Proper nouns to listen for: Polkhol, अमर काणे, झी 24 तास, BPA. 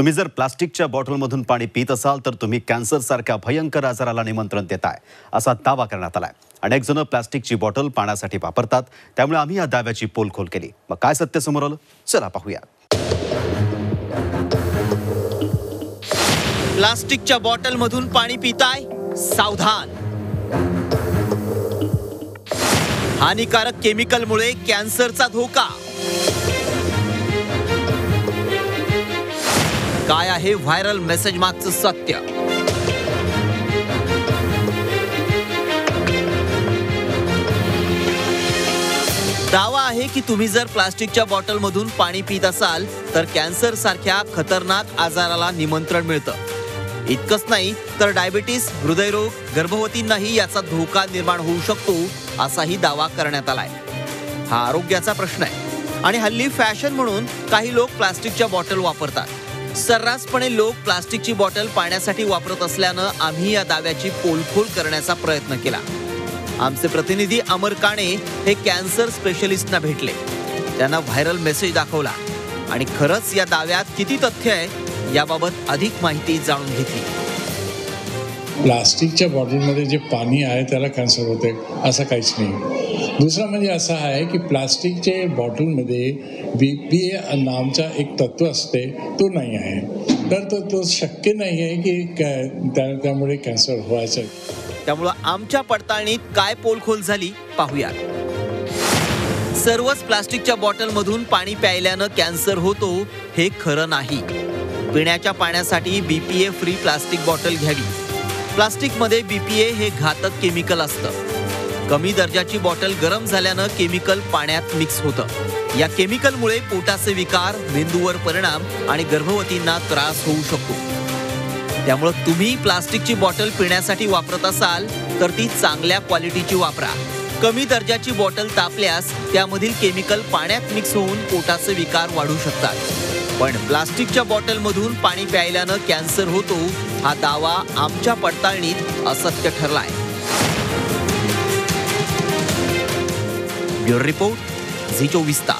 तुम्ही जर प्लास्टिकच्या बॉटलमधून पाणी पीत असाल तर तुम्ही कॅन्सरसारख्या भयंकर आजाराला निमंत्रण देताय असा दावा करण्यात आलाय। अनेक जण प्लास्टिकची बॉटल पाण्यासाठी वापरतात, त्यामुळे आम्ही या दाव्याची पोलखोल केली। मग काय सत्य समोर आलं, चला पाहूया। प्लास्टिकच्या बॉटलमधून पाणी पिताय, सावधान। हानिकारक केमिकलमुळे कॅन्सरचा धोका। काय आहे व्हायरल मेसेज मागचं सत्य? दावा आहे की तुम्ही जर प्लास्टिकच्या बॉटलमधून पाणी पीत असाल तर कॅन्सर सारख्या खतरनाक आजाराला निमंत्रण मिळतं। इतकंच नाही तर डायबिटीस, हृदयरोग, गर्भवतींनाही याचा धोका निर्माण होऊ शकतो असाही दावा करण्यात आलाय। हा आरोग्याचा प्रश्न आहे आणि हल्ली फॅशन म्हणून काही लोक प्लास्टिकच्या बॉटल वापरतात। सर्रासपणे लोक प्लास्टिकची बॉटल पाण्यासाठी वापरत असल्यानं आम्ही या दाव्याची पोलखोल करण्याचा प्रयत्न केला। आमचे प्रतिनिधी अमर काणे हे कॅन्सर स्पेशलिस्टना भेटले, त्यांना व्हायरल मेसेज दाखवला आणि खरंच या दाव्यात किती तथ्य आहे याबाबत अधिक माहिती जाणून घेतली। प्लास्टिकच्या बॉटलमध्ये जे पाणी आहे त्याला कॅन्सर होते असं काहीच नाही। दुसरा म्हणजे असं आहे की प्लास्टिकचे बॉटलमध्ये BPA नामचा एक तत्व असते, तो नाही आहे। तर तो शक्य नाही आहे की त्यामुळे कॅन्सर व्हायचं। त्यामुळे आमच्या पडताळणीत काय पोलखोल झाली पाहूया। सर्वच प्लास्टिकच्या बॉटलमधून पाणी प्यायल्यानं कॅन्सर होतो हे खरं नाही। पिण्याच्या पाण्यासाठी BPA फ्री प्लास्टिक बॉटल घ्यावी। प्लास्टिकमध्ये BPA हे घातक केमिकल असतं। कमी दर्जाची बॉटल गरम झाल्यानं केमिकल पाण्यात मिक्स होतं। या केमिकलमुळे पोटाचे विकार, मेंदूवर परिणाम आणि गर्भवतींना त्रास होऊ शकतो। त्यामुळे तुम्ही प्लास्टिकची बॉटल पिण्यासाठी वापरत असाल तर ती चांगल्या क्वालिटीची वापरा। कमी दर्जाची बॉटल तापल्यास त्यामधील केमिकल पाण्यात मिक्स होऊन पोटाचे विकार वाढू शकतात। पण प्लास्टिकच्या बॉटलमधून पाणी प्यायल्यानं कॅन्सर होतो हा दावा आमच्या पडताळणीत असत्य ठरलाय। ब्युरो रिपोर्ट, झी 24 तास।